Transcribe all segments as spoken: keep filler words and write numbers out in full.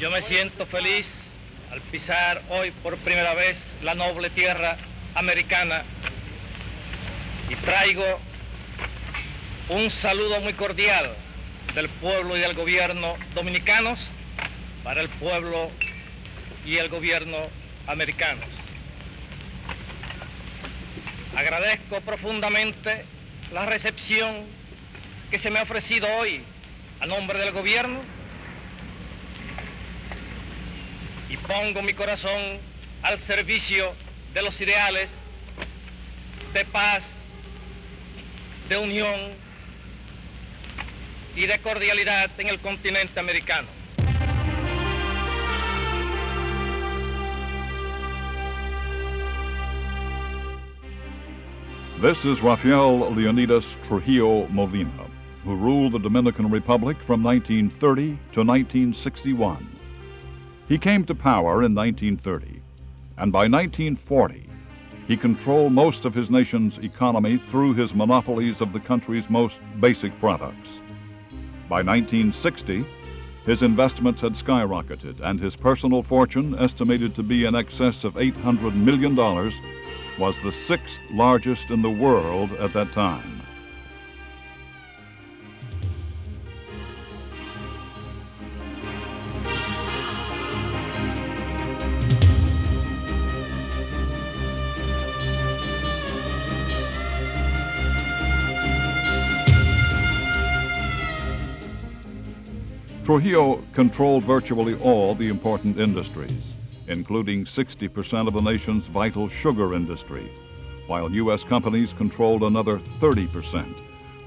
Yo me siento feliz al pisar hoy por primera vez la noble tierra americana y traigo un saludo muy cordial del pueblo y del gobierno dominicanos para el pueblo y el gobierno americanos. Agradezco profundamente la recepción que se me ha ofrecido hoy a nombre del gobierno y pongo mi corazón al servicio de los ideales de paz, de unión y de cordialidad en el continente americano. This is Rafael Leonidas Trujillo Molina, who ruled the Dominican Republic from nineteen thirty to nineteen sixty-one. He came to power in nineteen thirty, and by nineteen forty, he controlled most of his nation's economy through his monopolies of the country's most basic products. By nineteen sixty, his investments had skyrocketed, and his personal fortune, estimated to be in excess of eight hundred million dollars, was the sixth largest in the world at that time. Trujillo controlled virtually all the important industries, including sixty percent of the nation's vital sugar industry, while U S companies controlled another thirty percent,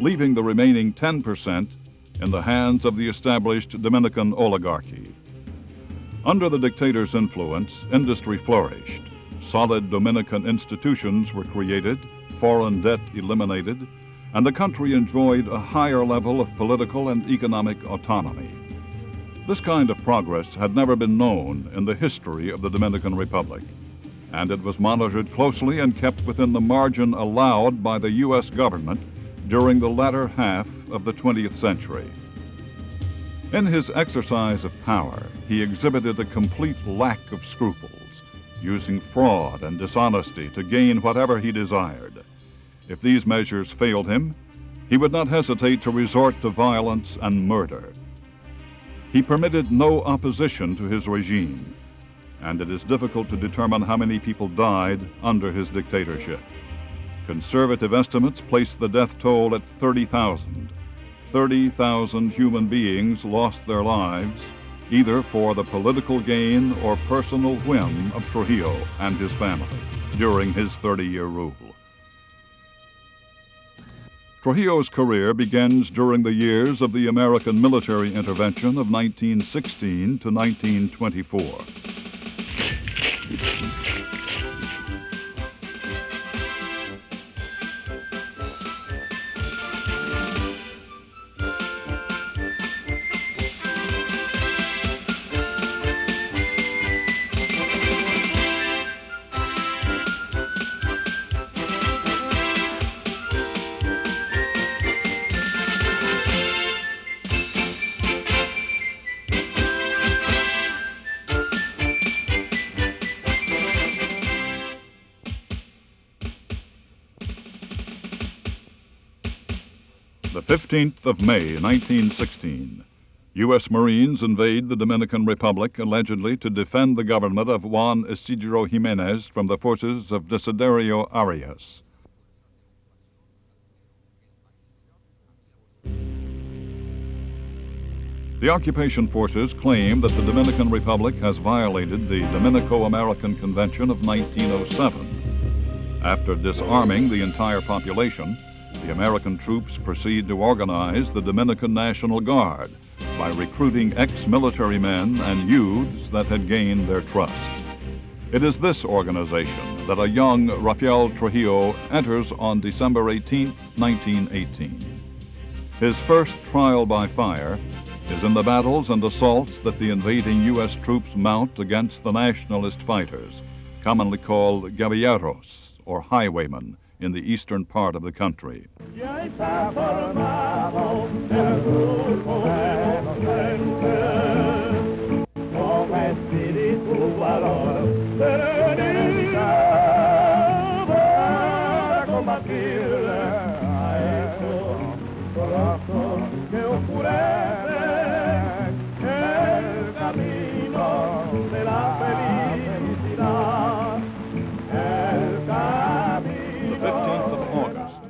leaving the remaining ten percent in the hands of the established Dominican oligarchy. Under the dictator's influence, industry flourished. Solid Dominican institutions were created, foreign debt eliminated, and the country enjoyed a higher level of political and economic autonomy. This kind of progress had never been known in the history of the Dominican Republic, and it was monitored closely and kept within the margin allowed by the U S government during the latter half of the twentieth century. In his exercise of power, he exhibited a complete lack of scruples, using fraud and dishonesty to gain whatever he desired. If these measures failed him, he would not hesitate to resort to violence and murder. He permitted no opposition to his regime, and it is difficult to determine how many people died under his dictatorship. Conservative estimates place the death toll at thirty thousand. thirty thousand human beings lost their lives, either for the political gain or personal whim of Trujillo and his family during his thirty-year rule. Trujillo's career begins during the years of the American military intervention of nineteen sixteen to nineteen twenty-four. fifteenth of May nineteen sixteen, U S Marines invade the Dominican Republic allegedly to defend the government of Juan Isidro Jiménez from the forces of Desiderio Arias. The occupation forces claim that the Dominican Republic has violated the Dominico-American Convention of nineteen oh seven. After disarming the entire population, the American troops proceed to organize the Dominican National Guard by recruiting ex-military men and youths that had gained their trust. It is this organization that a young Rafael Trujillo enters on December eighteenth, nineteen eighteen. His first trial by fire is in the battles and assaults that the invading U S troops mount against the nationalist fighters, commonly called guerrilleros, or highwaymen, in the eastern part of the country.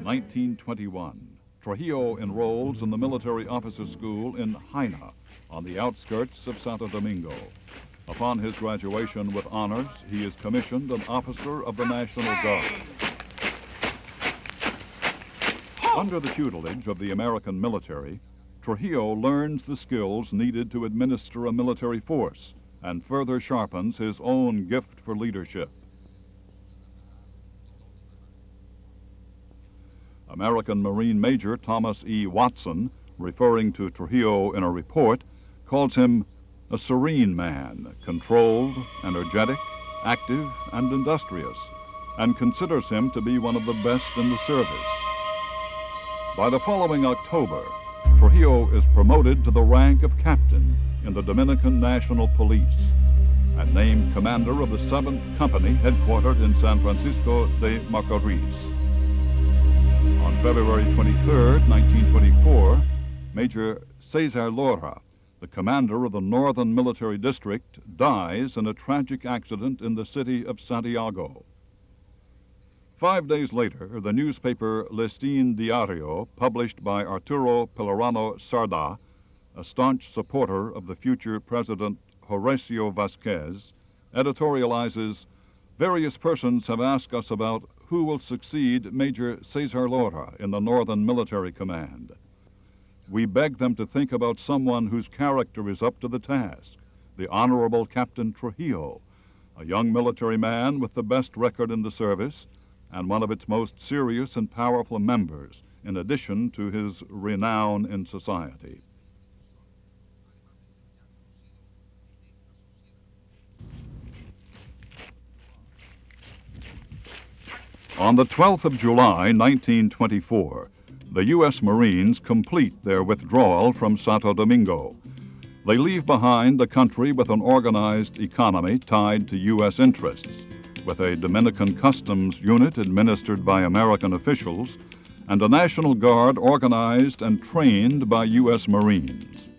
nineteen twenty-one, Trujillo enrolls in the military officer school in Haina, on the outskirts of Santo Domingo. Upon his graduation with honors, he is commissioned an officer of the National Guard. Under the tutelage of the American military, Trujillo learns the skills needed to administer a military force and further sharpens his own gift for leadership. American Marine Major Thomas E. Watson, referring to Trujillo in a report, calls him a serene man, controlled, energetic, active, and industrious, and considers him to be one of the best in the service. By the following October, Trujillo is promoted to the rank of captain in the Dominican National Police and named commander of the seventh Company headquartered in San Francisco de Macorís. On February twenty-third, nineteen twenty-four, Major Cesar Lora, the commander of the Northern Military District, dies in a tragic accident in the city of Santiago. Five days later, the newspaper Listín Diario, published by Arturo Pellerano Sarda, a staunch supporter of the future president Horacio Vasquez, editorializes, "Various persons have asked us about who will succeed Major Cesar Lora in the Northern Military Command. We beg them to think about someone whose character is up to the task, the Honorable Captain Trujillo, a young military man with the best record in the service and one of its most serious and powerful members, in addition to his renown in society." On the twelfth of July, nineteen twenty-four, the U S Marines complete their withdrawal from Santo Domingo. They leave behind a country with an organized economy tied to U S interests, with a Dominican customs unit administered by American officials, and a National Guard organized and trained by U S Marines.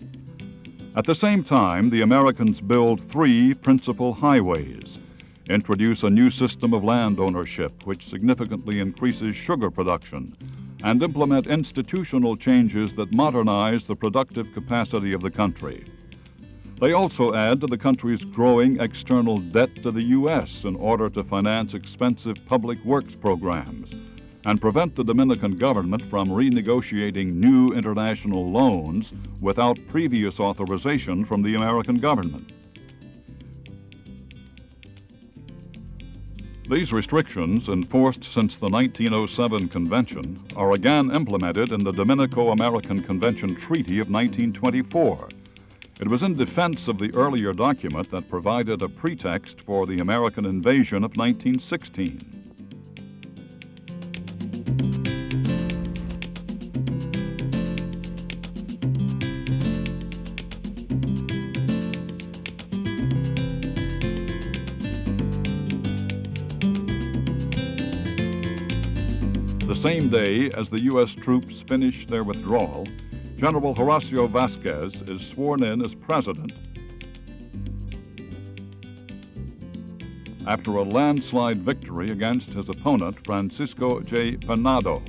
At the same time, the Americans build three principal highways, introduce a new system of land ownership which significantly increases sugar production, and implement institutional changes that modernize the productive capacity of the country. They also add to the country's growing external debt to the U S in order to finance expensive public works programs and prevent the Dominican government from renegotiating new international loans without previous authorization from the American government. These restrictions, enforced since the nineteen oh seven convention, are again implemented in the Dominico-American Convention Treaty of nineteen twenty-four. It was in defense of the earlier document that provided a pretext for the American invasion of nineteen sixteen. The same day as the U S troops finish their withdrawal, General Horacio Vasquez is sworn in as president after a landslide victory against his opponent, Francisco J. Panado.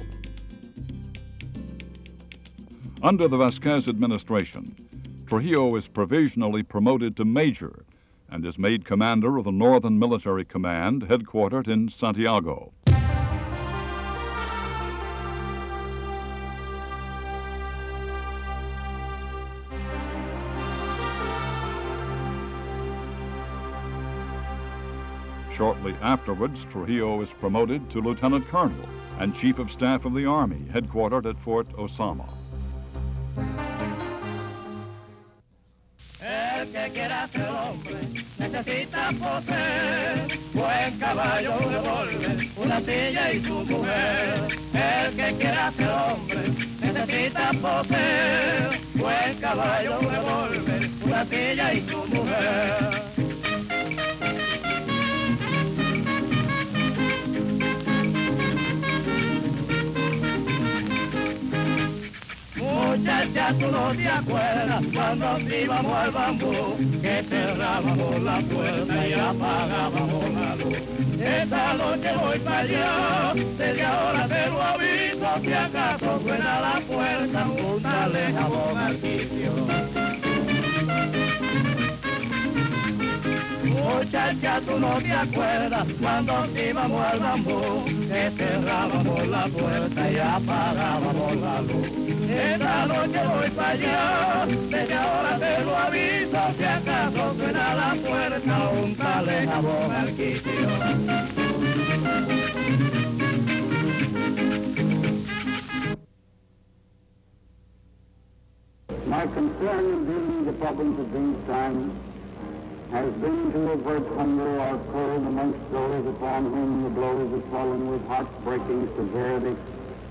Under the Vasquez administration, Trujillo is provisionally promoted to major and is made commander of the Northern Military Command, headquartered in Santiago. Shortly afterwards, Trujillo is promoted to lieutenant colonel and chief of staff of the Army, headquartered at Fort Ozama. que quiera hacer hombre necesita poseer buen caballo, un revólver, una silla y su mujer. El que quiera ser hombre necesita poseer buen caballo, un revólver, una silla y su mujer. Ya tú no te acuerdas cuando íbamos al bambú, que cerrábamos la puerta y apagábamos la luz. Esta noche voy para allá, desde ahora te lo aviso, si acaso suena la puerta, júntale jabón al quicio. Muchacha, tú no te acuerdas cuando íbamos al bambú, que cerrábamos la puerta y apagábamos la luz. Esta noche voy para allá, desde ahora te lo aviso, si acaso suena la puerta, un jale jabón al quicio. My concern in building the province of Jamestown has been to avert hunger or cold amongst those upon whom the blows have fallen with heartbreaking severity,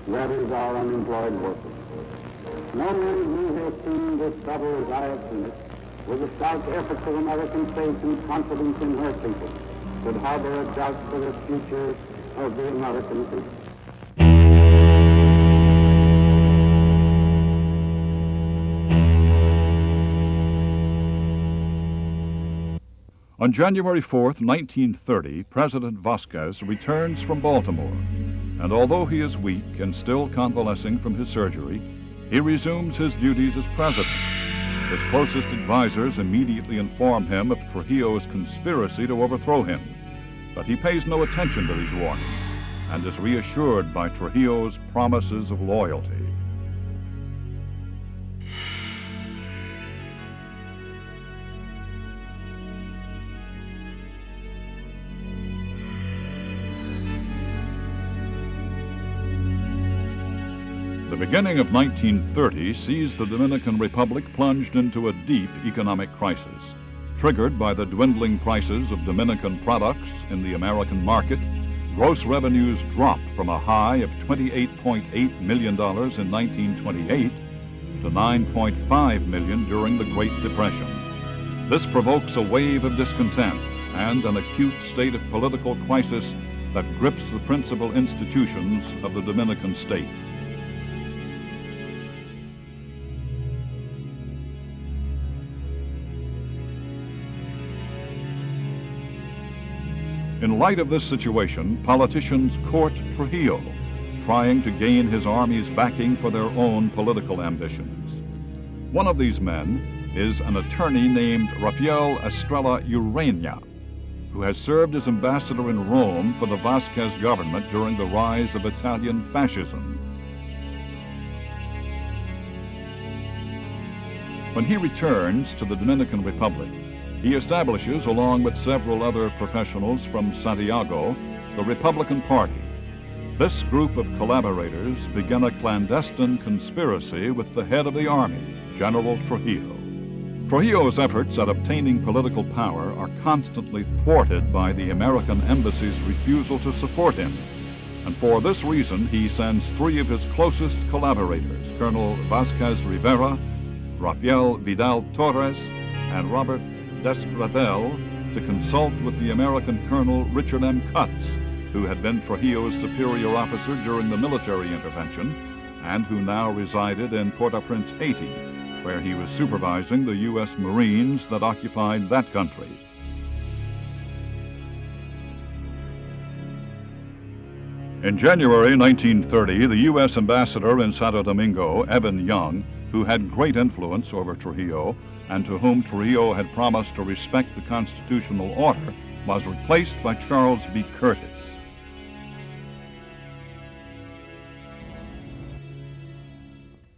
that is our unemployed workers. No man who has seen this trouble as I have seen it, with the stout efforts of American faith and confidence in her people, could harbor a doubt for the future of the American people. On January fourth, nineteen thirty, President Vasquez returns from Baltimore, and although he is weak and still convalescing from his surgery, he resumes his duties as president. His closest advisors immediately inform him of Trujillo's conspiracy to overthrow him, but he pays no attention to these warnings and is reassured by Trujillo's promises of loyalty. The beginning of nineteen thirty sees the Dominican Republic plunged into a deep economic crisis, triggered by the dwindling prices of Dominican products in the American market. Gross revenues dropped from a high of twenty-eight point eight million dollars in nineteen twenty-eight to nine point five million dollars during the Great Depression. This provokes a wave of discontent and an acute state of political crisis that grips the principal institutions of the Dominican state. In light of this situation, politicians court Trujillo, trying to gain his army's backing for their own political ambitions. One of these men is an attorney named Rafael Estrella Ureña, who has served as ambassador in Rome for the Vasquez government during the rise of Italian fascism. When he returns to the Dominican Republic, he establishes, along with several other professionals from Santiago, the Republican Party. This group of collaborators began a clandestine conspiracy with the head of the army, General Trujillo. Trujillo's efforts at obtaining political power are constantly thwarted by the American embassy's refusal to support him. And for this reason, he sends three of his closest collaborators, Colonel Vasquez Rivera, Rafael Vidal Torres, and Robert Despradel, to consult with the American Colonel Richard M. Cutts, who had been Trujillo's superior officer during the military intervention and who now resided in Port-au-Prince, Haiti, where he was supervising the U S Marines that occupied that country. In January nineteen thirty, the U S ambassador in Santo Domingo, Evan Young, who had great influence over Trujillo, and to whom Trujillo had promised to respect the constitutional order, was replaced by Charles B. Curtis.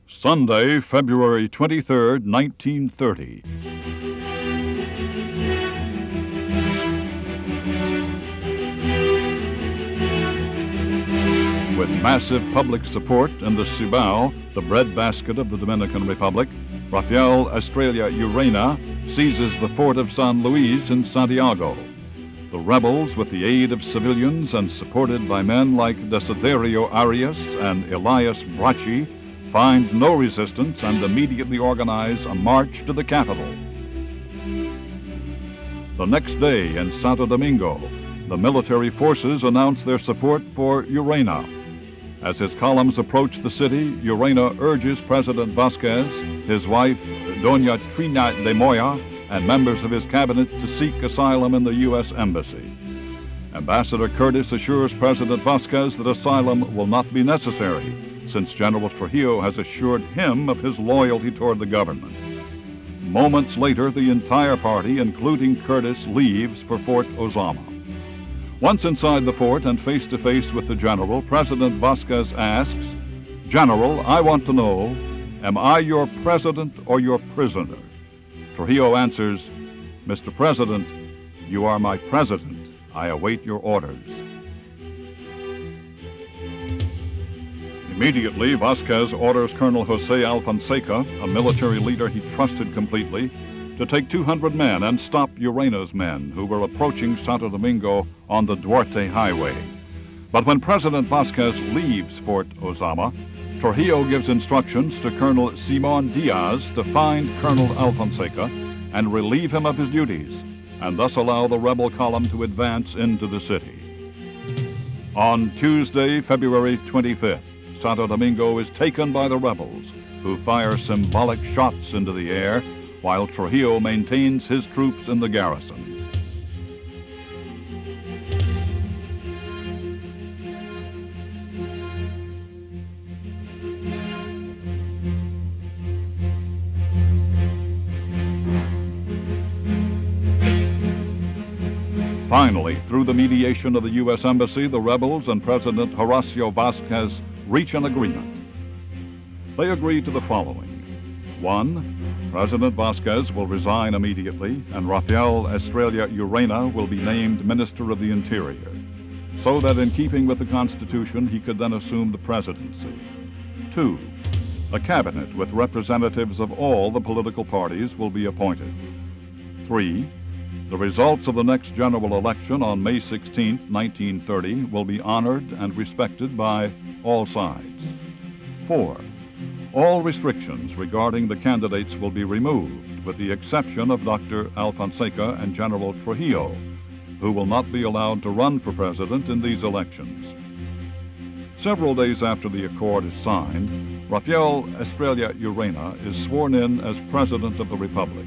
Sunday, February twenty-third, nineteen thirty. With massive public support in the Cibao, the breadbasket of the Dominican Republic, Rafael Estrella Ureña seizes the fort of San Luis in Santiago. The rebels, with the aid of civilians and supported by men like Desiderio Arias and Elias Bracci, find no resistance and immediately organize a march to the capital. The next day in Santo Domingo, the military forces announced their support for Ureña. As his columns approach the city, Ureña urges President Vasquez, his wife, Doña Trina de Moya, and members of his cabinet to seek asylum in the U S Embassy. Ambassador Curtis assures President Vasquez that asylum will not be necessary, since General Trujillo has assured him of his loyalty toward the government. Moments later, the entire party, including Curtis, leaves for Fort Ozama. Once inside the fort and face to face with the general, President Vasquez asks, "General, I want to know, am I your president or your prisoner?" Trujillo answers, "Mister President, you are my president. I await your orders." Immediately, Vasquez orders Colonel Jose Alfonseca, a military leader he trusted completely, to take two hundred men and stop Ureña's men, who were approaching Santo Domingo on the Duarte Highway. But when President Vasquez leaves Fort Ozama, Trujillo gives instructions to Colonel Simon Diaz to find Colonel Alfonseca and relieve him of his duties, and thus allow the rebel column to advance into the city. On Tuesday, February twenty-fifth, Santo Domingo is taken by the rebels, who fire symbolic shots into the air, while Trujillo maintains his troops in the garrison. Finally, through the mediation of the U S Embassy, the rebels and President Horacio Vasquez reach an agreement. They agree to the following. One, President Vasquez will resign immediately, and Rafael Estrella Ureña will be named Minister of the Interior, so that in keeping with the Constitution, he could then assume the presidency. Two, a cabinet with representatives of all the political parties will be appointed. Three, the results of the next general election on May sixteenth, nineteen thirty, will be honored and respected by all sides. Four, all restrictions regarding the candidates will be removed, with the exception of Doctor Alfonseca and General Trujillo, who will not be allowed to run for president in these elections. Several days after the accord is signed, Rafael Estrella Ureña is sworn in as President of the Republic.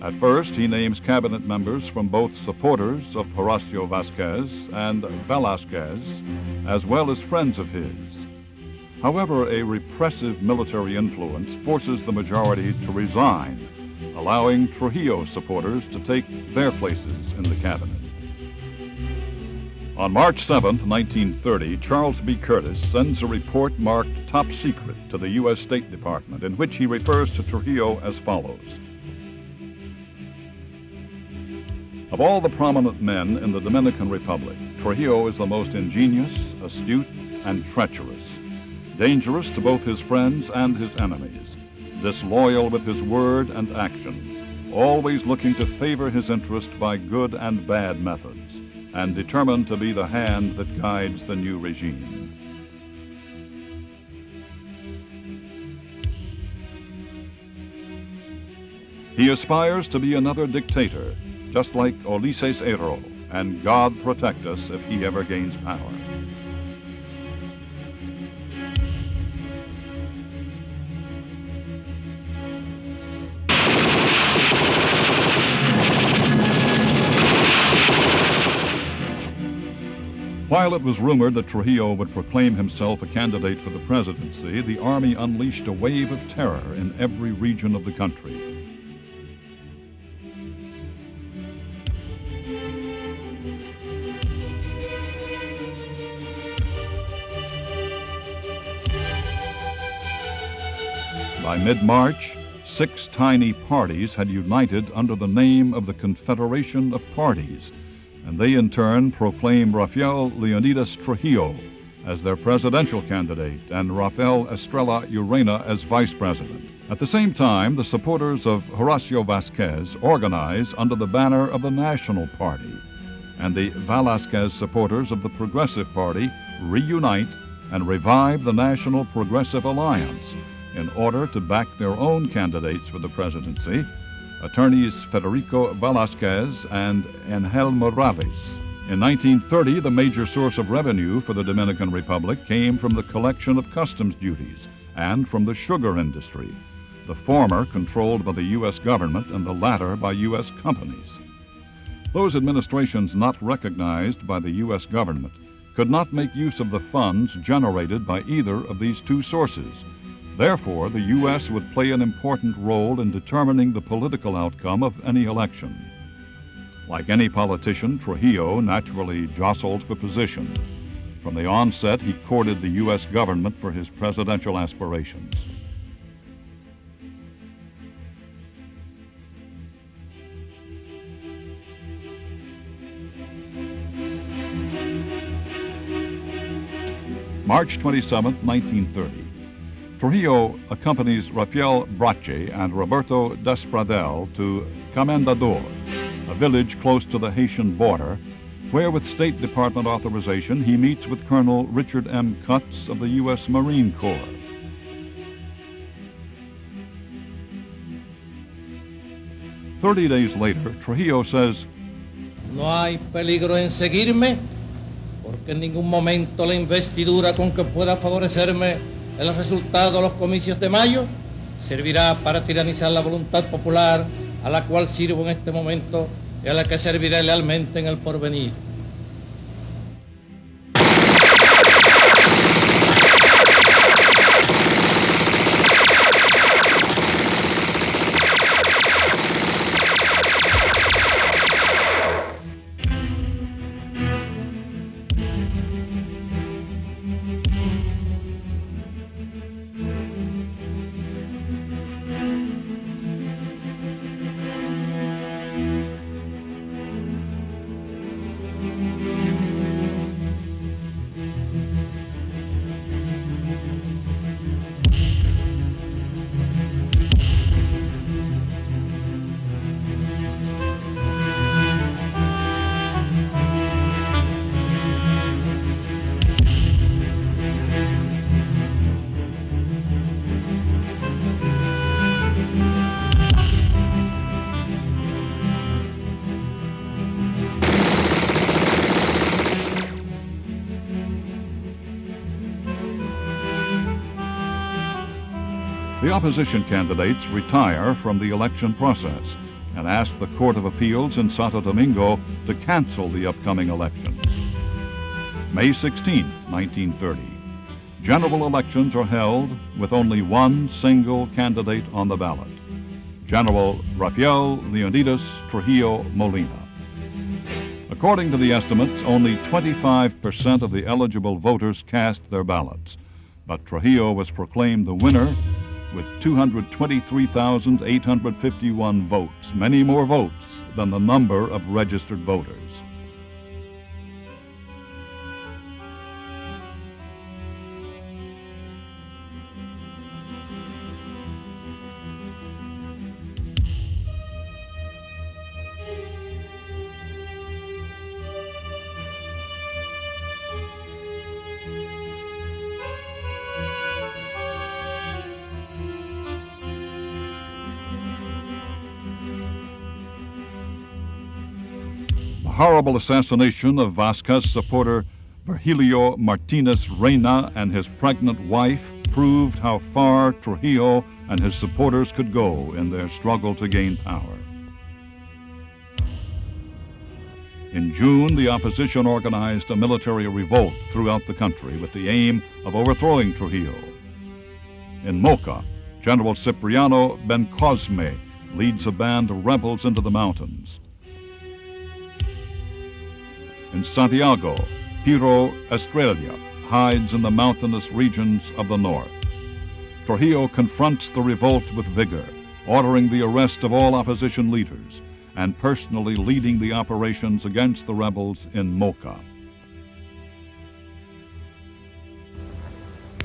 At first, he names cabinet members from both supporters of Horacio Vasquez and Velasquez, as well as friends of his. However, a repressive military influence forces the majority to resign, allowing Trujillo supporters to take their places in the cabinet. On March seventh, nineteen thirty, Charles B. Curtis sends a report marked Top Secret to the U S State Department, in which he refers to Trujillo as follows. Of all the prominent men in the Dominican Republic, Trujillo is the most ingenious, astute, and treacherous. Dangerous to both his friends and his enemies, disloyal with his word and action, always looking to favor his interest by good and bad methods, and determined to be the hand that guides the new regime. He aspires to be another dictator, just like Ulises Hero, and God protect us if he ever gains power. While it was rumored that Trujillo would proclaim himself a candidate for the presidency, the army unleashed a wave of terror in every region of the country. By mid-March, six tiny parties had united under the name of the Confederation of Parties, and they in turn proclaimed Rafael Leonidas Trujillo as their presidential candidate and Rafael Estrella Ureña as vice president. At the same time, the supporters of Horacio Vasquez organize under the banner of the National Party, and the Velasquez supporters of the Progressive Party reunite and revive the National Progressive Alliance in order to back their own candidates for the presidency, attorneys Federico Velasquez and Angel Morales. In nineteen thirty, the major source of revenue for the Dominican Republic came from the collection of customs duties and from the sugar industry, the former controlled by the U S government and the latter by U S companies. Those administrations not recognized by the U S government could not make use of the funds generated by either of these two sources. Therefore, the U S would play an important role in determining the political outcome of any election. Like any politician, Trujillo naturally jostled for position. From the onset, he courted the U S government for his presidential aspirations. March twenty-seventh, nineteen thirty. Trujillo accompanies Rafael Brache and Roberto Despradel to Comendador, a village close to the Haitian border, where with State Department authorization he meets with Colonel Richard M. Cutts of the U S Marine Corps. Thirty days later, Trujillo says, "No hay peligro en seguirme, porque en ningún momento la investidura con que pueda favorecerme el resultado de los comicios de mayo servirá para tiranizar la voluntad popular a la cual sirvo en este momento y a la que serviré lealmente en el porvenir." The opposition candidates retire from the election process and ask the Court of Appeals in Santo Domingo to cancel the upcoming elections. May sixteenth, nineteen thirty. General elections are held with only one single candidate on the ballot, General Rafael Leonidas Trujillo Molina. According to the estimates, only twenty-five percent of the eligible voters cast their ballots, but Trujillo was proclaimed the winner with two hundred twenty-three thousand eight hundred fifty-one votes, many more votes than the number of registered voters. The horrible assassination of Vasquez supporter Virgilio Martinez Reina and his pregnant wife proved how far Trujillo and his supporters could go in their struggle to gain power. In June, the opposition organized a military revolt throughout the country with the aim of overthrowing Trujillo. In Moca, General Cipriano Bencosme leads a band of rebels into the mountains. In Santiago, Piro Estrella hides in the mountainous regions of the north. Trujillo confronts the revolt with vigor, ordering the arrest of all opposition leaders and personally leading the operations against the rebels in Moca.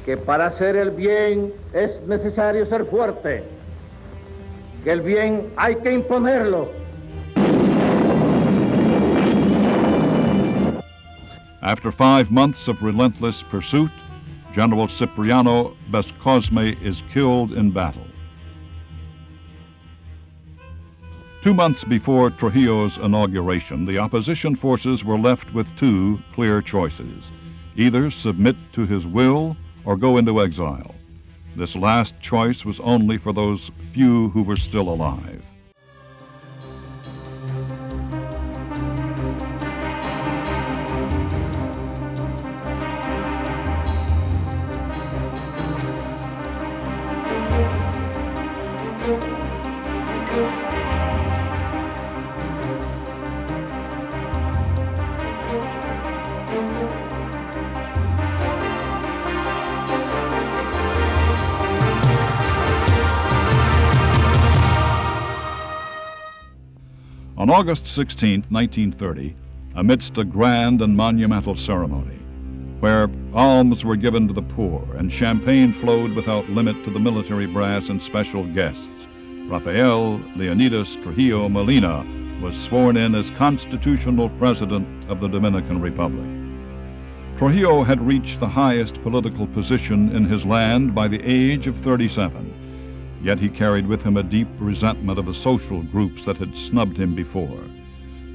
que para hacer el bien es necesario ser fuerte, que el bien hay que imponerlo. After five months of relentless pursuit, General Cipriano Bencosme is killed in battle. Two months before Trujillo's inauguration, the opposition forces were left with two clear choices: either submit to his will or go into exile. This last choice was only for those few who were still alive. On August sixteenth, nineteen thirty, amidst a grand and monumental ceremony, where alms were given to the poor and champagne flowed without limit to the military brass and special guests, Rafael Leonidas Trujillo Molina was sworn in as constitutional president of the Dominican Republic. Trujillo had reached the highest political position in his land by the age of thirty-seven. Yet he carried with him a deep resentment of the social groups that had snubbed him before.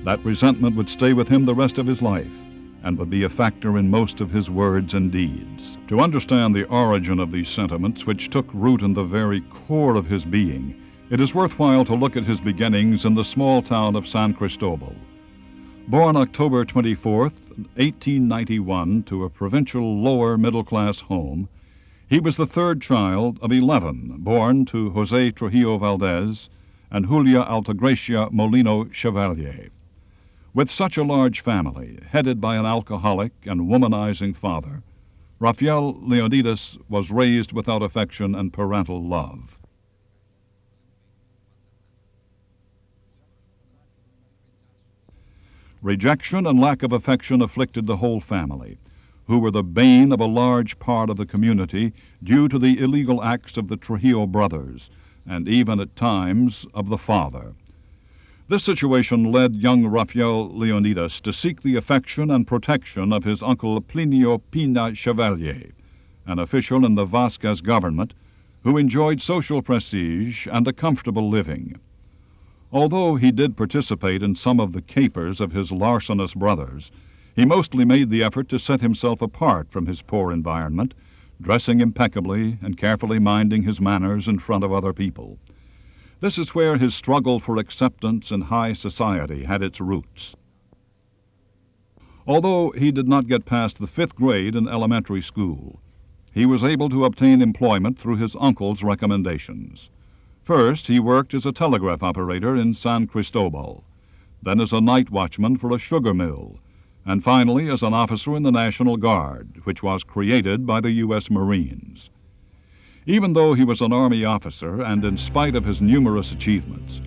That resentment would stay with him the rest of his life and would be a factor in most of his words and deeds. To understand the origin of these sentiments, which took root in the very core of his being, it is worthwhile to look at his beginnings in the small town of San Cristobal. Born October twenty-fourth, eighteen ninety-one, to a provincial lower middle class home, he was the third child of eleven, born to Jose Trujillo Valdez and Julia Altagracia Molino Chevalier. With such a large family, headed by an alcoholic and womanizing father, Rafael Leonidas was raised without affection and parental love. Rejection and lack of affection afflicted the whole family, who were the bane of a large part of the community due to the illegal acts of the Trujillo brothers, and even at times of the father. This situation led young Rafael Leonidas to seek the affection and protection of his uncle Plinio Pina Chevalier, an official in the Vasquez government who enjoyed social prestige and a comfortable living. Although he did participate in some of the capers of his larcenous brothers, he mostly made the effort to set himself apart from his poor environment, dressing impeccably and carefully minding his manners in front of other people. This is where his struggle for acceptance in high society had its roots. Although he did not get past the fifth grade in elementary school, he was able to obtain employment through his uncle's recommendations. First, he worked as a telegraph operator in San Cristobal, then as a night watchman for a sugar mill, and finally as an officer in the National Guard, which was created by the U S Marines. Even though he was an Army officer, and in spite of his numerous achievements,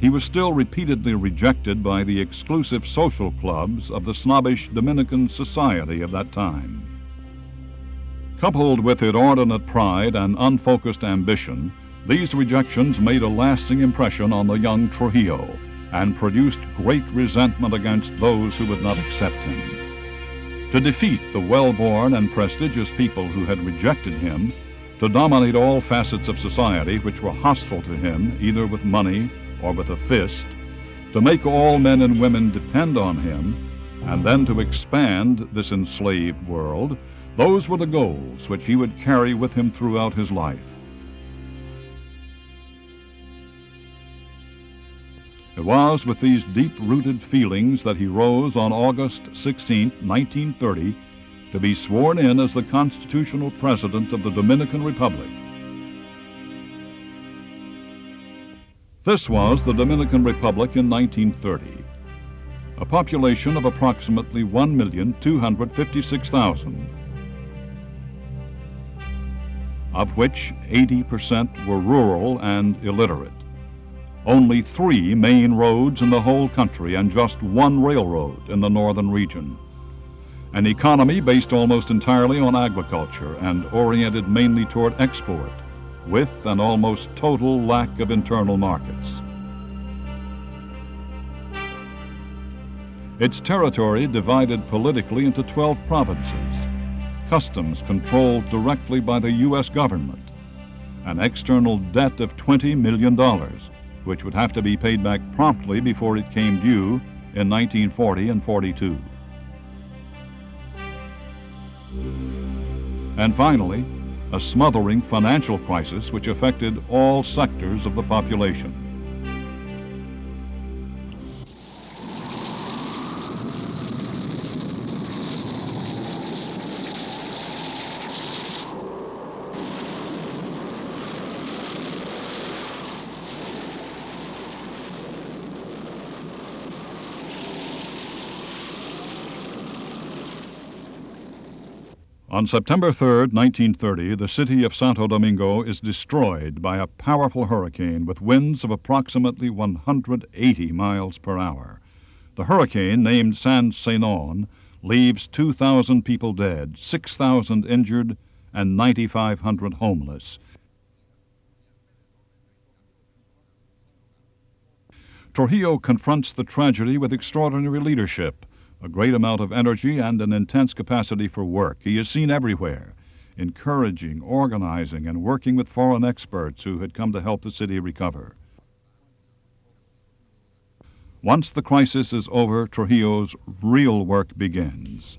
he was still repeatedly rejected by the exclusive social clubs of the snobbish Dominican society of that time. Coupled with inordinate pride and unfocused ambition, these rejections made a lasting impression on the young Trujillo, and produced great resentment against those who would not accept him. To defeat the well-born and prestigious people who had rejected him, to dominate all facets of society which were hostile to him, either with money or with a fist, to make all men and women depend on him, and then to expand this enslaved world, those were the goals which he would carry with him throughout his life. It was with these deep-rooted feelings that he rose on August sixteenth, nineteen thirty, to be sworn in as the constitutional president of the Dominican Republic. This was the Dominican Republic in nineteen thirty. A population of approximately one million two hundred fifty-six thousand, of which eighty percent were rural and illiterate. Only three main roads in the whole country and just one railroad in the northern region. an economy based almost entirely on agriculture and oriented mainly toward export, with an almost total lack of internal markets. Its territory divided politically into twelve provinces, customs controlled directly by the U S government, an external debt of twenty million dollars, which would have to be paid back promptly before it came due in nineteen forty and forty-two. And finally, a smothering financial crisis which affected all sectors of the population. On September third, nineteen thirty, the city of Santo Domingo is destroyed by a powerful hurricane with winds of approximately one hundred eighty miles per hour. The hurricane, named San Zenon, leaves two thousand people dead, six thousand injured, and nine thousand five hundred homeless. Trujillo confronts the tragedy with extraordinary leadership, a great amount of energy and an intense capacity for work. He is seen everywhere, encouraging, organizing, and working with foreign experts who had come to help the city recover. Once the crisis is over, Trujillo's real work begins.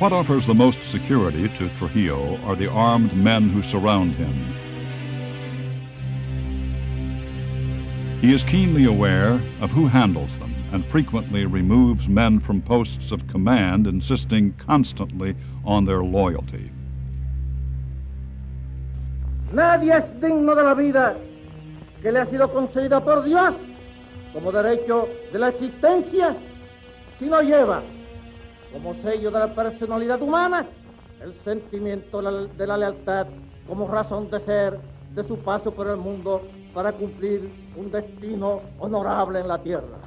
What offers the most security to Trujillo are the armed men who surround him. He is keenly aware of who handles them and frequently removes men from posts of command, insisting constantly on their loyalty. Nadie es digno de la vida que le ha sido concedida por Dios como derecho de la existencia si no lleva como sello de la personalidad humana, el sentimiento de la lealtad como razón de ser de su paso por el mundo para cumplir un destino honorable en la tierra.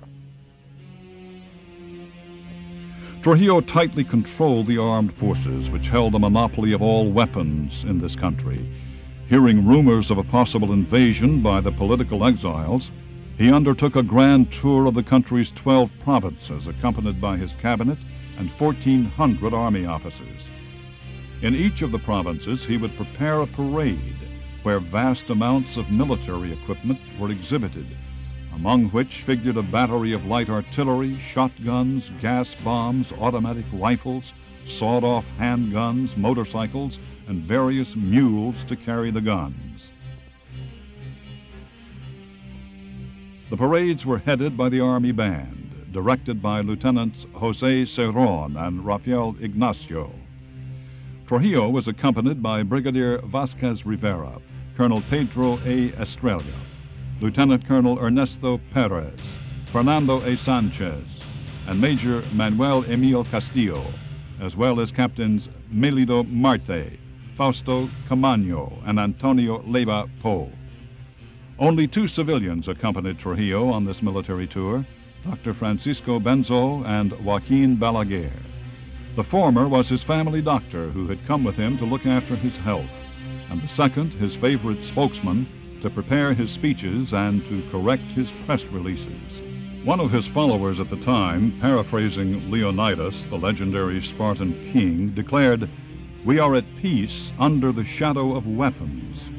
Trujillo tightly controlled the armed forces, which held a monopoly of all weapons in this country. Hearing rumors of a possible invasion by the political exiles, he undertook a grand tour of the country's twelve provinces, accompanied by his cabinet and fourteen hundred army officers. In each of the provinces, he would prepare a parade where vast amounts of military equipment were exhibited, among which figured a battery of light artillery, shotguns, gas bombs, automatic rifles, sawed-off handguns, motorcycles, and various mules to carry the guns. The parades were headed by the army band, directed by Lieutenants Jose Cerron and Rafael Ignacio. Trujillo was accompanied by Brigadier Vasquez Rivera, Colonel Pedro A. Estrella, Lieutenant Colonel Ernesto Perez, Fernando A. Sanchez, and Major Manuel Emil Castillo, as well as Captains Melido Marte, Fausto Camaño, and Antonio Leyva Poe. Only two civilians accompanied Trujillo on this military tour, Doctor Francisco Benzo and Joaquin Balaguer. The former was his family doctor who had come with him to look after his health, and the second, his favorite spokesman, to prepare his speeches and to correct his press releases. One of his followers at the time, paraphrasing Leonidas, the legendary Spartan king, declared, "We are at peace under the shadow of weapons."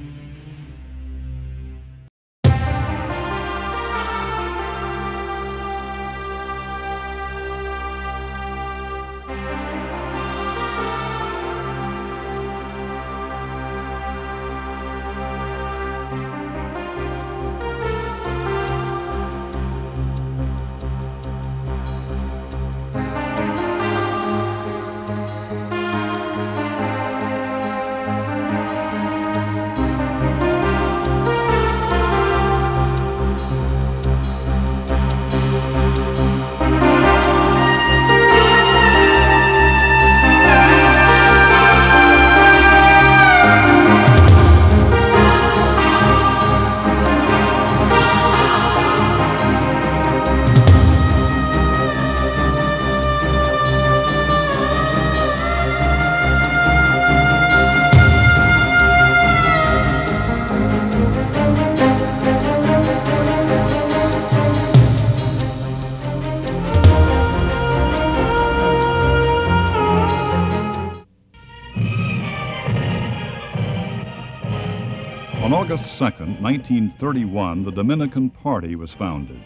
August second, nineteen thirty-one, the Dominican Party was founded.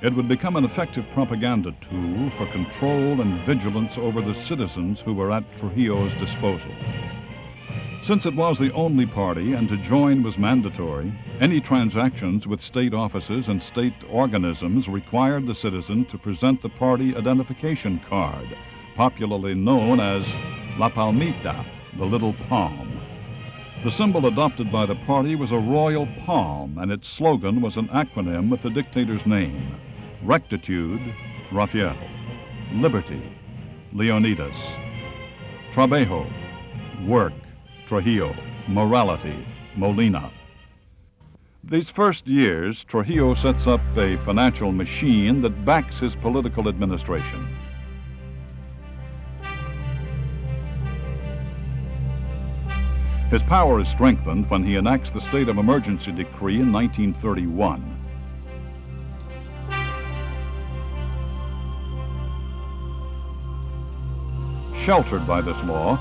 It would become an effective propaganda tool for control and vigilance over the citizens who were at Trujillo's disposal. Since it was the only party and to join was mandatory, any transactions with state offices and state organisms required the citizen to present the party identification card, popularly known as La Palmita, the little palm. The symbol adopted by the party was a royal palm, and its slogan was an acronym with the dictator's name: Rectitude, Rafael; Liberty, Leonidas; Trabajo, Work, Trujillo; Morality, Molina. These first years, Trujillo sets up a financial machine that backs his political administration. His power is strengthened when he enacts the state of emergency decree in nineteen thirty-one. Sheltered by this law,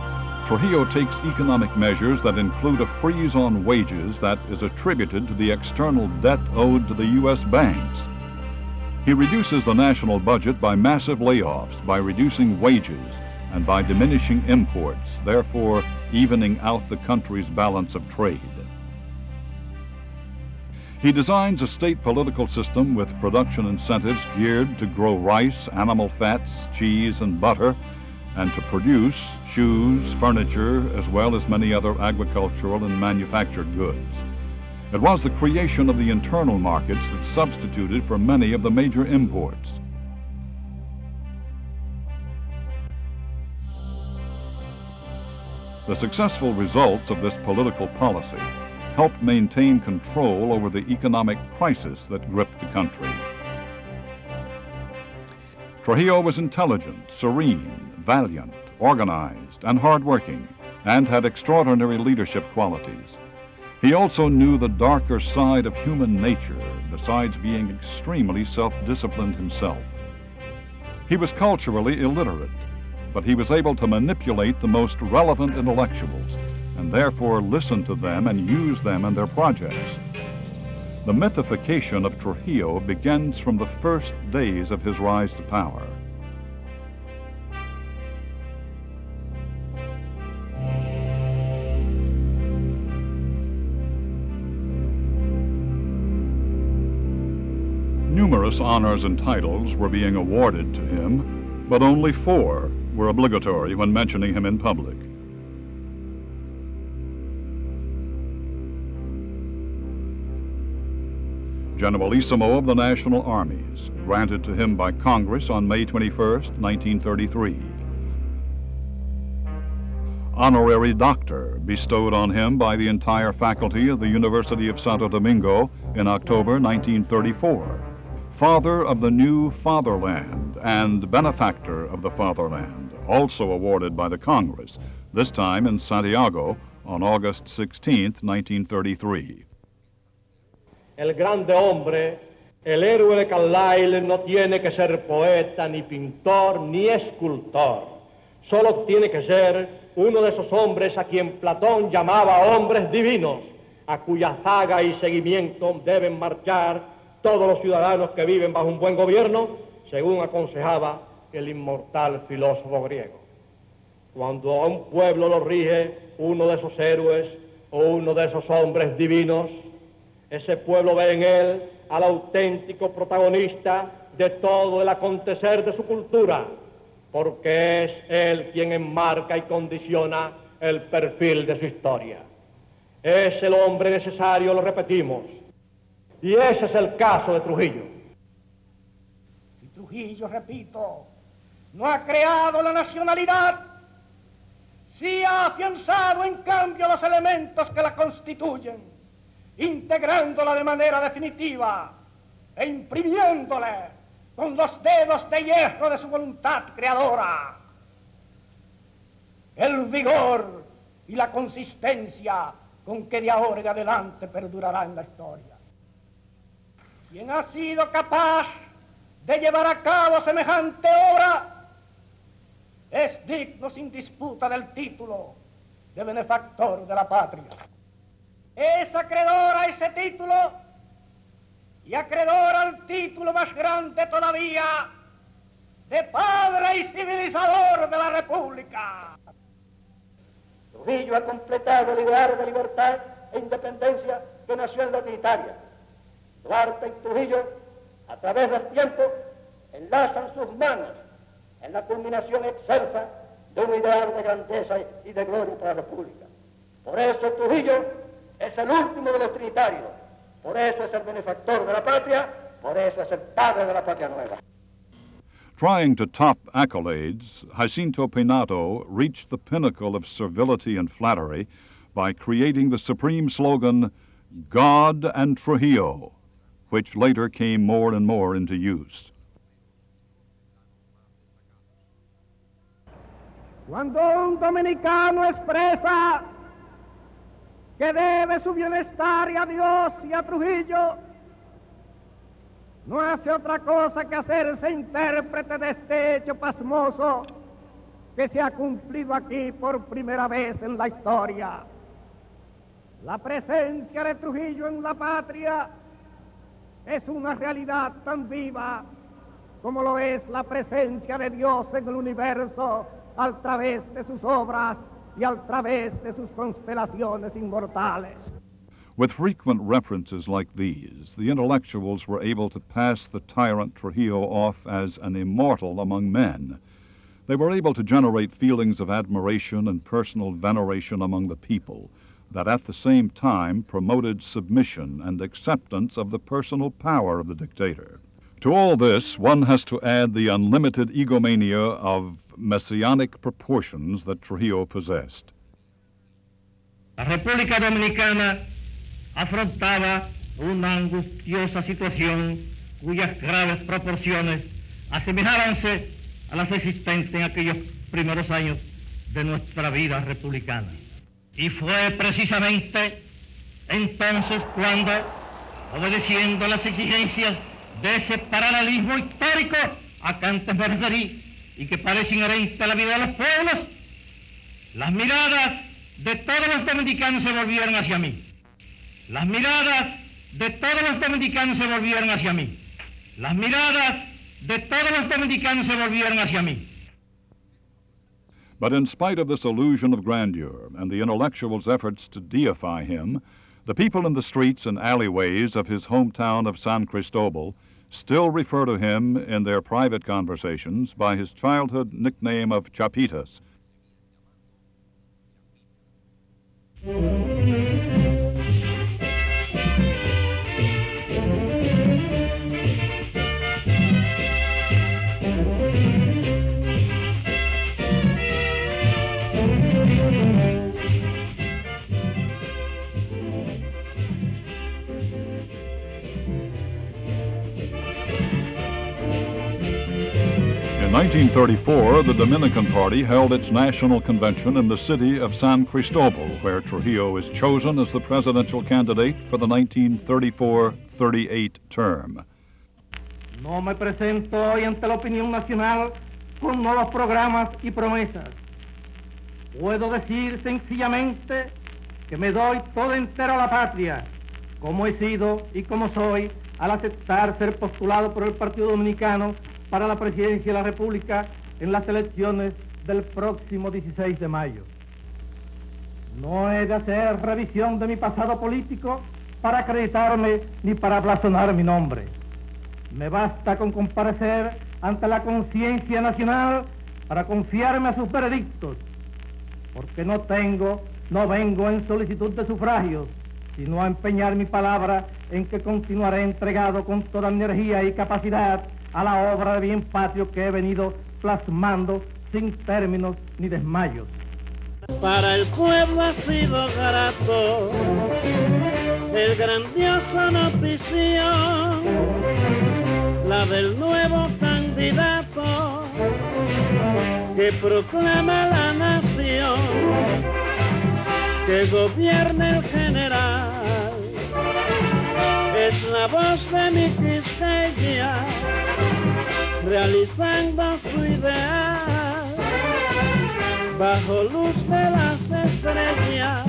Trujillo takes economic measures that include a freeze on wages that is attributed to the external debt owed to the U S banks. He reduces the national budget by massive layoffs, by reducing wages, and by diminishing imports, therefore evening out the country's balance of trade. He designs a state political system with production incentives geared to grow rice, animal fats, cheese, and butter, and to produce shoes, furniture, as well as many other agricultural and manufactured goods. It was the creation of the internal markets that substituted for many of the major imports. The successful results of this political policy helped maintain control over the economic crisis that gripped the country. Trujillo was intelligent, serene, valiant, organized, and hardworking, and had extraordinary leadership qualities. He also knew the darker side of human nature, besides being extremely self-disciplined himself. He was culturally illiterate, but he was able to manipulate the most relevant intellectuals and therefore listen to them and use them in their projects. The mythification of Trujillo begins from the first days of his rise to power. Numerous honors and titles were being awarded to him, but only four were obligatory when mentioning him in public. Generalissimo of the National Armies, granted to him by Congress on May twenty-first, nineteen thirty-three. Honorary doctor, bestowed on him by the entire faculty of the University of Santo Domingo in October nineteen thirty-four. Father of the New Fatherland and Benefactor of the Fatherland, also awarded by the Congress, this time in Santiago on August sixteenth, nineteen thirty-three. el grande hombre, el héroe de Carlyle, no tiene que ser poeta, ni pintor, ni escultor. Solo tiene que ser uno de esos hombres a quien Platón llamaba hombres divinos, a cuya zaga y seguimiento deben marchar todos los ciudadanos que viven bajo un buen gobierno, según aconsejaba el inmortal filósofo griego. Cuando a un pueblo lo rige uno de esos héroes o uno de esos hombres divinos, ese pueblo ve en él al auténtico protagonista de todo el acontecer de su cultura, porque es él quien enmarca y condiciona el perfil de su historia. Es el hombre necesario, lo repetimos, y ese es el caso de Trujillo. Y Trujillo, repito, no ha creado la nacionalidad, sí ha afianzado en cambio los elementos que la constituyen, integrándola de manera definitiva e imprimiéndole con los dedos de hierro de su voluntad creadora el vigor y la consistencia con que de ahora en adelante perdurará en la historia. Quien ha sido capaz de llevar a cabo semejante obra es digno sin disputa del título de benefactor de la patria. Es acreedor a ese título y acreedor al título más grande todavía de padre y civilizador de la República. Trujillo ha completado el ideario de libertad e independencia que nació en la unitaria. Duarte y Trujillo, a través del tiempo, enlazan sus manos en la culminación excelsa de un ideal de grandeza y de gloria para la República. Por eso Trujillo es el último de los trinitarios, por eso es el benefactor de la patria, por eso es el padre de la patria nueva. Trying to top accolades, Jacinto Penato reached the pinnacle of servility and flattery by creating the supreme slogan, God and Trujillo, which later came more and more into use. Cuando un dominicano expresa que debe su bienestar y a Dios y a Trujillo, no hace otra cosa que hacerse intérprete de este hecho pasmoso que se ha cumplido aquí por primera vez en la historia. La presencia de Trujillo en la patria es una realidad tan viva como lo es la presencia de Dios en el universo, a través de sus obras y a través de sus constelaciones inmortales. With frequent references like these, the intellectuals were able to pass the tyrant Trujillo off as an immortal among men. They were able to generate feelings of admiration and personal veneration among the people that at the same time promoted submission and acceptance of the personal power of the dictator. To all this, one has to add the unlimited egomania of messianic proportions that Trujillo possessed. La República Dominicana afrontaba una angustiosa situación cuyas graves proporciones asemejábanse a las existentes en aquellos primeros años de nuestra vida republicana. Y fue precisamente entonces cuando, obedeciendo las exigencias de ese paralelismo histórico a que antes me referí y que parece inherente a la vida de los pueblos, las miradas de todos los dominicanos se volvieron hacia mí. Las miradas de todos los dominicanos se volvieron hacia mí. Las miradas de todos los dominicanos se volvieron hacia mí. But in spite of this illusion of grandeur and the intellectuals' efforts to deify him, the people in the streets and alleyways of his hometown of San Cristobal still refer to him in their private conversations by his childhood nickname of Chapitas. In nineteen thirty-four, the Dominican Party held its national convention in the city of San Cristobal, where Trujillo is chosen as the presidential candidate for the nineteen thirty-four thirty-eight term. No me presento hoy ante la opinión nacional con nuevos programas y promesas. Puedo decir sencillamente que me doy todo entero a la patria, como he sido y como soy, al aceptar ser postulado por el Partido Dominicano para la presidencia de la República en las elecciones del próximo dieciséis de mayo. No he de hacer revisión de mi pasado político para acreditarme ni para blasonar mi nombre. Me basta con comparecer ante la conciencia nacional para confiarme a sus veredictos, porque no tengo, no vengo en solicitud de sufragios, sino a empeñar mi palabra en que continuaré entregado con toda energía y capacidad a la obra de bien patrio que he venido plasmando sin términos ni desmayos. Para el pueblo ha sido grato el grandioso notición, la del nuevo candidato que proclama la nación, que gobierna el general. Es la voz de mi Quisqueya, realizando su ideal, bajo luz de las estrellas.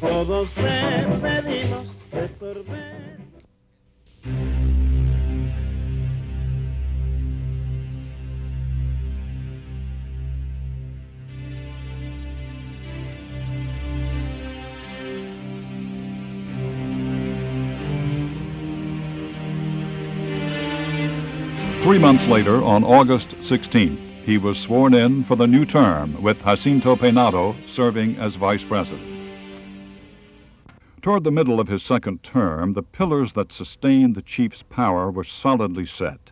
Todos le pedimos que torbe. Three months later, on August sixteenth, he was sworn in for the new term, with Jacinto Penato serving as vice president. Toward the middle of his second term, the pillars that sustained the chief's power were solidly set.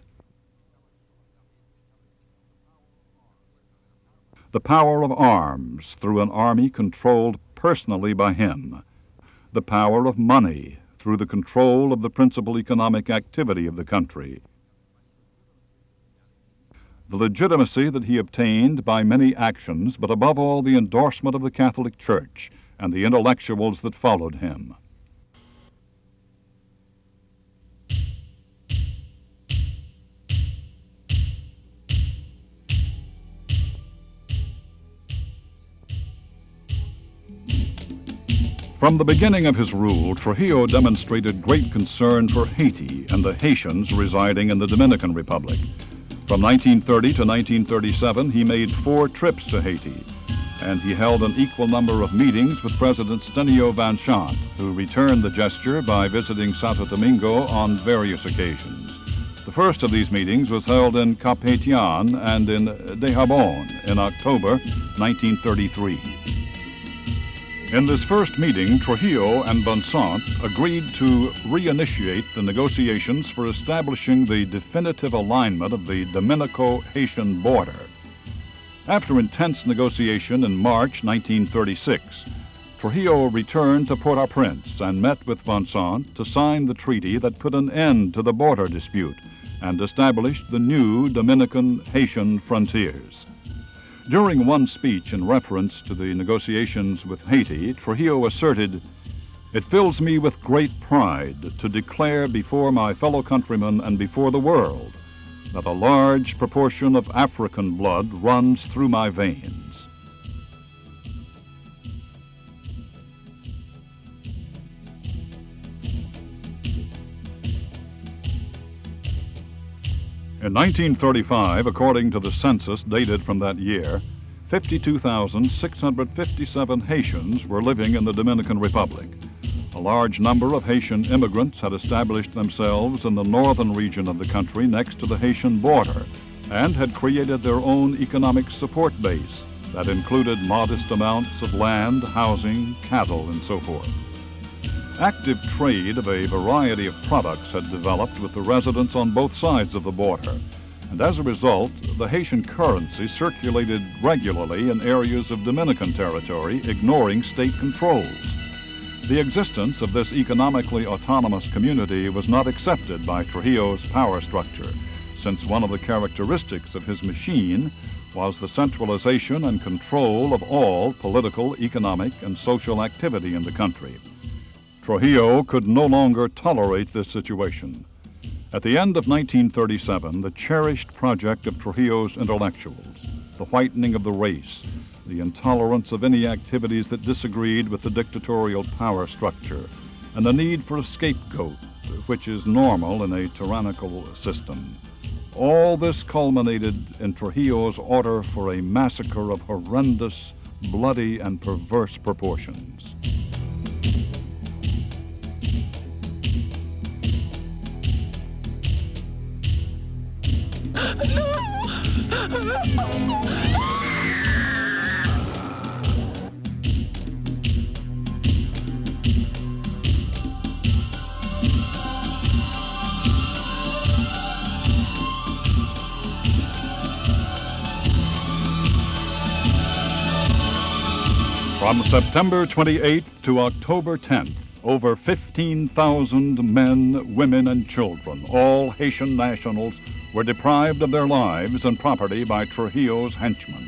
The power of arms, through an army controlled personally by him. The power of money, through the control of the principal economic activity of the country. The legitimacy that he obtained by many actions, but above all the endorsement of the Catholic Church and the intellectuals that followed him. From the beginning of his rule, Trujillo demonstrated great concern for Haiti and the Haitians residing in the Dominican Republic. From nineteen thirty to nineteen thirty-seven, he made four trips to Haiti, and he held an equal number of meetings with President Stenio Vincent, who returned the gesture by visiting Santo Domingo on various occasions. The first of these meetings was held in Cap Haitien and in Dejabon in October nineteen thirty-three. In this first meeting, Trujillo and Vincent agreed to reinitiate the negotiations for establishing the definitive alignment of the Dominico-Haitian border. After intense negotiation in March nineteen thirty-six, Trujillo returned to Port-au-Prince and met with Vincent to sign the treaty that put an end to the border dispute and established the new Dominican-Haitian frontiers. During one speech in reference to the negotiations with Haiti, Trujillo asserted, "It fills me with great pride to declare before my fellow countrymen and before the world that a large proportion of African blood runs through my veins." In nineteen thirty-five, according to the census dated from that year, fifty-two thousand six hundred fifty-seven Haitians were living in the Dominican Republic. A large number of Haitian immigrants had established themselves in the northern region of the country next to the Haitian border and had created their own economic support base that included modest amounts of land, housing, cattle, and so forth. Active trade of a variety of products had developed with the residents on both sides of the border, and as a result, the Haitian currency circulated regularly in areas of Dominican territory, ignoring state controls. The existence of this economically autonomous community was not accepted by Trujillo's power structure, since one of the characteristics of his machine was the centralization and control of all political, economic, and social activity in the country. Trujillo could no longer tolerate this situation. At the end of nineteen thirty-seven, the cherished project of Trujillo's intellectuals, the whitening of the race, the intolerance of any activities that disagreed with the dictatorial power structure, and the need for a scapegoat, which is normal in a tyrannical system. All this culminated in Trujillo's order for a massacre of horrendous, bloody, and perverse proportions. From September twenty-eighth to October tenth, over fifteen thousand men, women, and children, all Haitian nationals, were deprived of their lives and property by Trujillo's henchmen.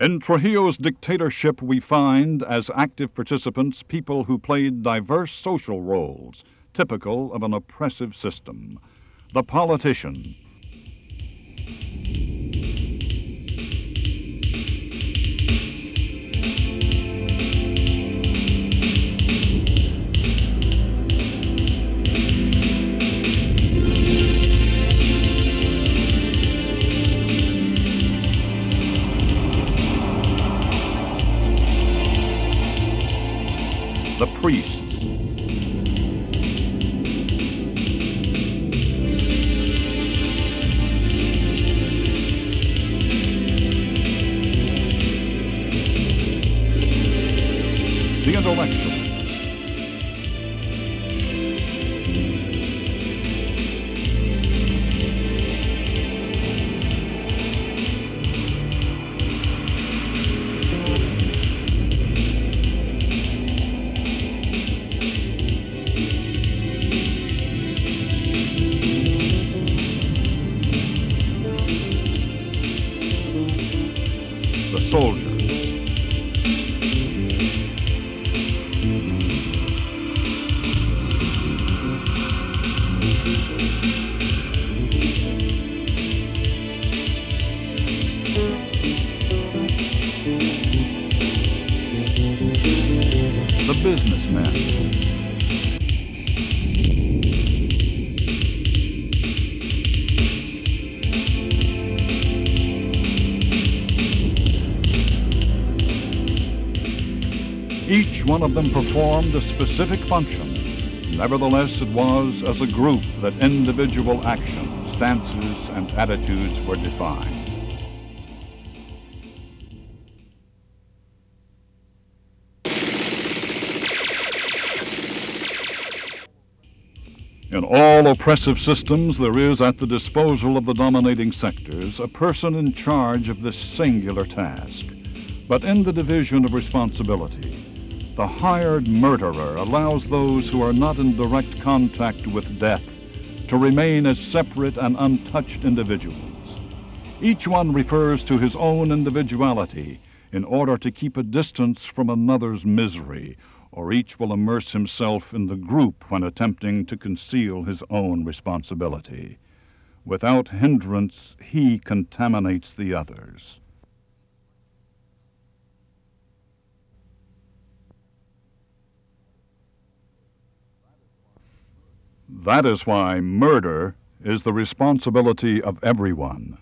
In Trujillo's dictatorship, we find as active participants people who played diverse social roles, typical of an oppressive system. The politician, the priest, the intellectual, one of them performed a specific function. Nevertheless, it was as a group that individual actions, stances, and attitudes were defined. In all oppressive systems, there is at the disposal of the dominating sectors a person in charge of this singular task. But in the division of responsibility, the hired murderer allows those who are not in direct contact with death to remain as separate and untouched individuals. Each one refers to his own individuality in order to keep a distance from another's misery, or each will immerse himself in the group when attempting to conceal his own responsibility. Without hindrance, he contaminates the others. That is why murder is the responsibility of everyone.